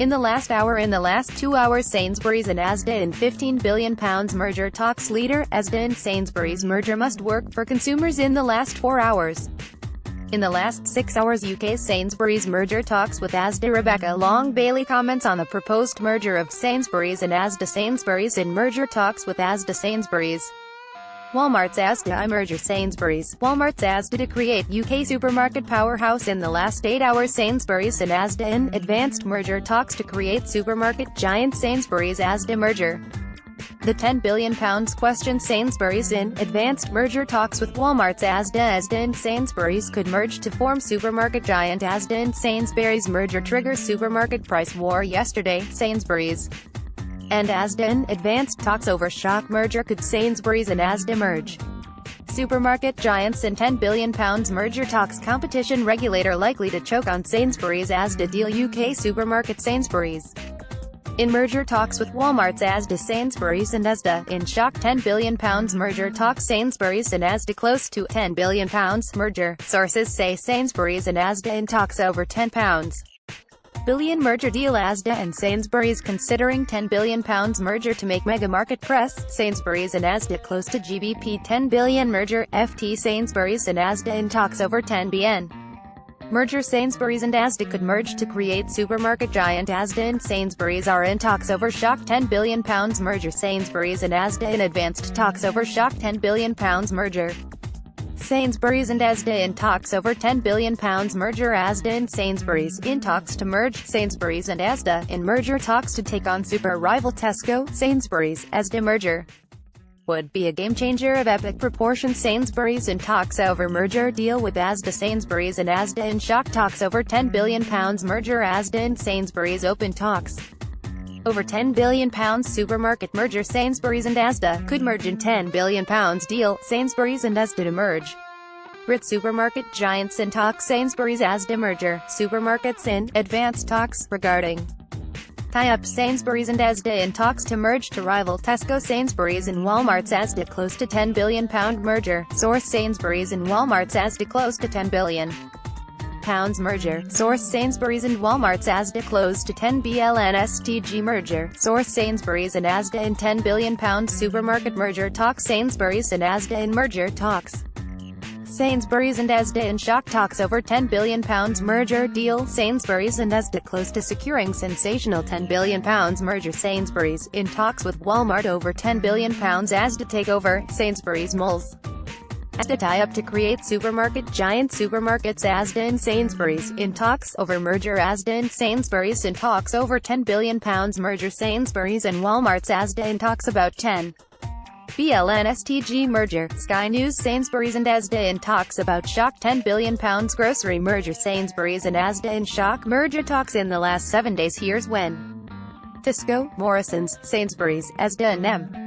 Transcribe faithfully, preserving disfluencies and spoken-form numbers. In the last hour in the last two hours Sainsbury's and Asda in fifteen billion pounds merger talks leader, Asda and Sainsbury's merger must work for consumers in the last four hours. In the last six hours U K Sainsbury's merger talks with Asda. Rebecca Long Bailey comments on the proposed merger of Sainsbury's and Asda. Sainsbury's in merger talks with Asda. Sainsbury's Walmart's Asda merger. Sainsbury's Walmart's Asda to create U K supermarket powerhouse. In the last eight hours Sainsbury's and Asda in advanced merger talks to create supermarket giant. Sainsbury's Asda merger. The ten billion pounds question. Sainsbury's in advanced merger talks with Walmart's Asda. Asda and Sainsbury's could merge to form supermarket giant. Asda and Sainsbury's merger triggers supermarket price war. Yesterday, Sainsbury's and Asda in advanced talks over shock merger. Could Sainsbury's and Asda merge? Supermarket giants in ten billion pounds merger talks. Competition regulator likely to choke on Sainsbury's Asda deal. U K supermarket Sainsbury's in merger talks with Walmart's Asda. Sainsbury's and Asda in shock. ten billion pounds merger talks. Sainsbury's and Asda close to ten billion pounds merger. Sources say Sainsbury's and Asda in talks over ten pounds billion merger deal. Asda and Sainsbury's considering ten billion pounds merger to make mega market. Press, Sainsbury's and Asda close to G B P ten billion merger. F T, Sainsbury's and Asda in talks over ten billion pounds merger. Sainsbury's and Asda could merge to create supermarket giant. Asda and Sainsbury's are in talks over shock ten billion pounds merger. Sainsbury's and Asda in advanced talks over shock ten billion pounds merger. Sainsbury's and Asda in talks over ten billion pounds merger. Asda and Sainsbury's in talks to merge. Sainsbury's and Asda in merger talks to take on super rival Tesco. Sainsbury's Asda merger would be a game-changer of epic proportions. Sainsbury's in talks over merger deal with Asda. Sainsbury's and Asda in shock talks over ten billion pounds merger. Asda and Sainsbury's open talks over ten billion pounds supermarket merger. Sainsbury's and Asda could merge in ten billion pounds deal. Sainsbury's and Asda to merge. Brit supermarket giants in talks. Sainsbury's Asda merger. Supermarkets in advanced talks regarding tie-up. Sainsbury's and Asda in talks to merge to rival Tesco. Sainsbury's and Walmart's Asda close to ten billion pounds merger. Source, Sainsbury's and Walmart's Asda close to ten billion pounds merger. Source, Sainsbury's and Walmart's Asda close to ten billion pounds S T G merger. Source, Sainsbury's and Asda in ten billion pounds supermarket merger talks. Sainsbury's and Asda in merger talks. Sainsbury's and Asda in shock talks over ten billion pounds merger deal. Sainsbury's and Asda close to securing sensational ten billion pounds merger. Sainsbury's in talks with Walmart over ten billion pounds Asda takeover. Sainsbury's Malls Asda tie-up to create supermarket giant. Supermarkets Asda and Sainsbury's in talks over merger. Asda and Sainsbury's in talks over ten billion pounds merger. Sainsbury's and Walmart's Asda in talks about ten billion pounds S T G merger. Sky News, Sainsbury's and Asda in talks about shock ten billion pounds grocery merger. Sainsbury's and Asda in shock merger talks in the last seven days. Here's when. Tesco, Morrisons, Sainsbury's, Asda and M.